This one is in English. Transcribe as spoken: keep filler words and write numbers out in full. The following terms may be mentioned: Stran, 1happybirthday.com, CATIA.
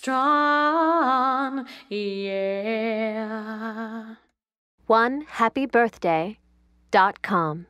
Stran, yeah. one happy birthday dot com